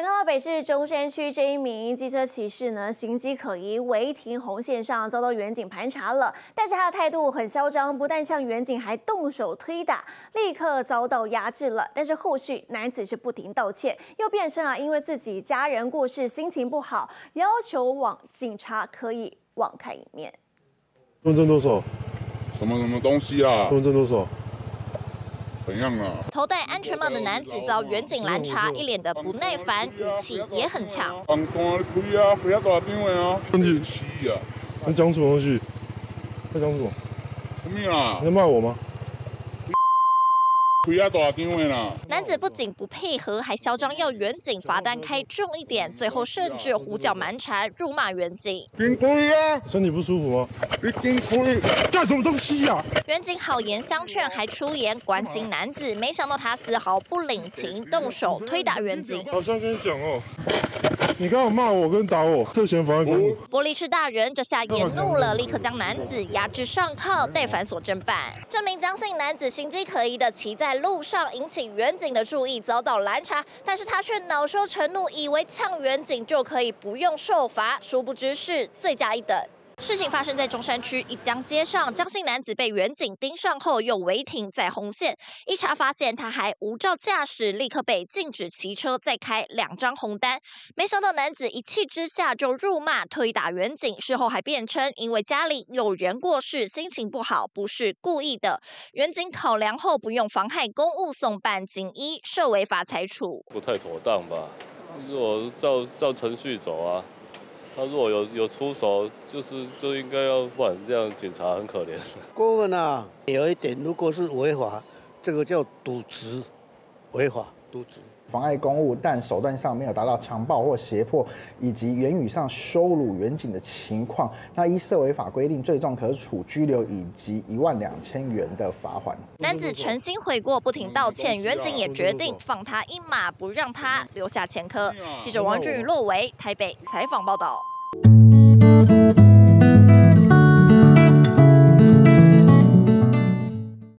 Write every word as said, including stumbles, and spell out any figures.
来看到北市中山区这一名机车骑士呢，形迹可疑，违停红线上遭到员警盘查了，但是他的态度很嚣张，不但向员警还动手推打，立刻遭到压制了。但是后续男子是不停道歉，又辩称啊，因为自己家人过世，心情不好，要求网警察可以网开一面。身份证多少？什么什么东西啊？身份证多少？ 怎样啊？头戴安全帽的男子遭员警拦查，一脸的不耐烦，语气也很强。放单开啊，不要打电话啊！你气啊！你讲什么东西？在讲什么？什么啊？你在骂我吗？不要打电话啦！男子不仅不配合，还嚣张要员警罚单开重一点，最后甚至胡搅蛮缠，辱骂员警。停开啊！身体不舒服吗？你停开！ 干什么东西呀、啊！员警好言相劝，还出言关心男子，没想到他丝毫不领情，动手推打员警。好像跟你讲哦，你刚刚骂我跟打我，涉嫌妨碍公务。伯利市大人这下也怒了，立刻将男子押至上铐，待反锁侦办。这名张姓男子形迹可疑的骑在路上，引起员警的注意，遭到拦查，但是他却恼羞成怒，以为呛员警就可以不用受罚，殊不知是罪加一等。 事情发生在中山区一江街上，张姓男子被员警盯上后，又违停在红线，一查发现他还无照驾驶，立刻被禁止骑车，再开两张红单。没想到男子一气之下就辱骂、推打员警，事后还辩称因为家里有人过世，心情不好，不是故意的。员警考量后不用妨害公务送办警医，受违法裁处。不太妥当吧？如果照照程序走啊。 他如果有有出手，就是就应该要，不然这样警察很可怜。过分啊，有一点，如果是违法，这个叫渎职，违法渎职，妨碍公务，但手段上没有达到强暴或胁迫，以及言语上羞辱员警的情况，那依涉违法规定，最重可处拘留以及一万两千元的罚款。男子诚心悔过，不停道歉，员警也决定放他一马，不让他留下前科。记者王俊宇、骆维台北采访报道。